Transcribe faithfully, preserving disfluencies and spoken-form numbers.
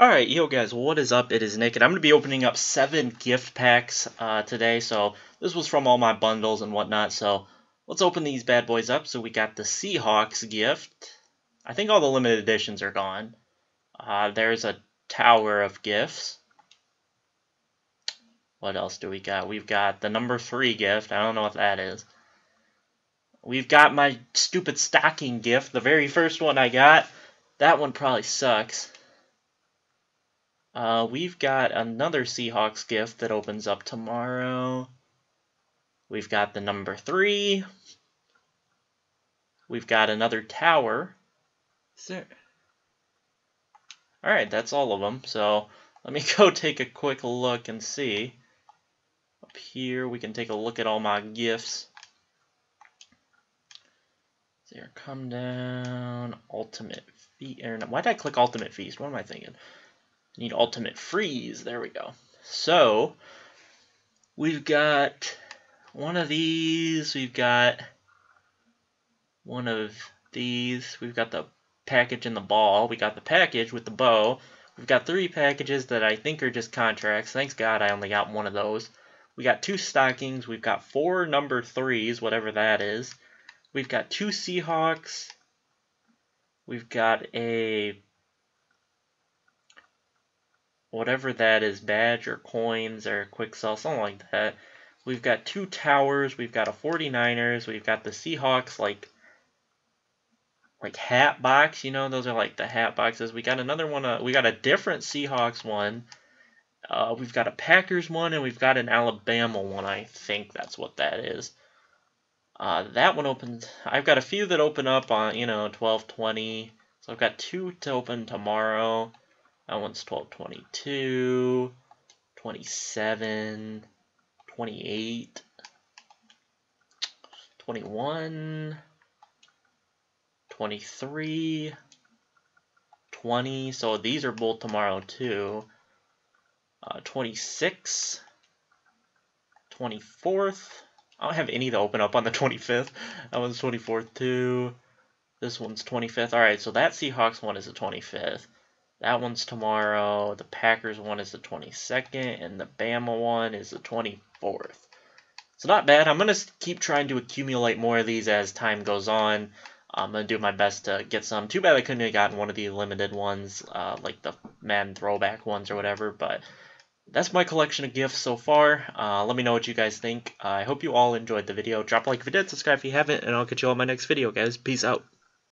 Alright, yo guys, what is up? It is Nick, and I'm going to be opening up seven gift packs uh, today, so this was from all my bundles and whatnot, so let's open these bad boys up. So we got the Seahawks gift. I think all the limited editions are gone. Uh, there's a tower of gifts. What else do we got? We've got the number three gift. I don't know what that is. We've got my stupid stocking gift, the very first one I got. That one probably sucks. Uh, we've got another Seahawks gift that opens up tomorrow. We've got the number three. We've got another tower. Is there... Alright, that's all of them. So let me go take a quick look and see. Up here we can take a look at all my gifts. There, come down. Ultimate Feast. Why did I click Ultimate Feast? What am I thinking? Need ultimate freeze. There we go. So we've got one of these. We've got one of these. We've got the package and the ball. We got the package with the bow. We've got three packages that I think are just contracts. Thanks God I only got one of those. We got two stockings. We've got four number threes, whatever that is. We've got two Seahawks. We've got a... whatever that is, badge or coins or quick sell, something like that. We've got two towers. We've got a forty-niners. We've got the Seahawks, like, like hat box. You know, those are like the hat boxes. We got another one. Uh, we got a different Seahawks one. Uh, we've got a Packers one, and we've got an Alabama one. I think that's what that is. Uh, that one opens. I've got a few that open up on, you know, twelve twenty. So I've got two to open tomorrow. That one's twelve twenty-two, twenty-seven, twenty-eight, twenty-one, twenty-three, twenty, so these are both tomorrow too, uh, twenty-six, twenty-fourth, I don't have any to open up on the twenty-fifth, that one's twenty-fourth too, this one's twenty-fifth, alright, so that Seahawks one is the twenty-fifth. That one's tomorrow, the Packers one is the twenty-second, and the Bama one is the twenty-fourth. So not bad. I'm going to keep trying to accumulate more of these as time goes on. I'm going to do my best to get some. Too bad I couldn't have gotten one of the limited ones, uh, like the Madden throwback ones or whatever, but that's my collection of gifts so far. Uh, let me know what you guys think. Uh, I hope you all enjoyed the video. Drop a like if you did, subscribe if you haven't, and I'll catch you all in my next video, guys. Peace out.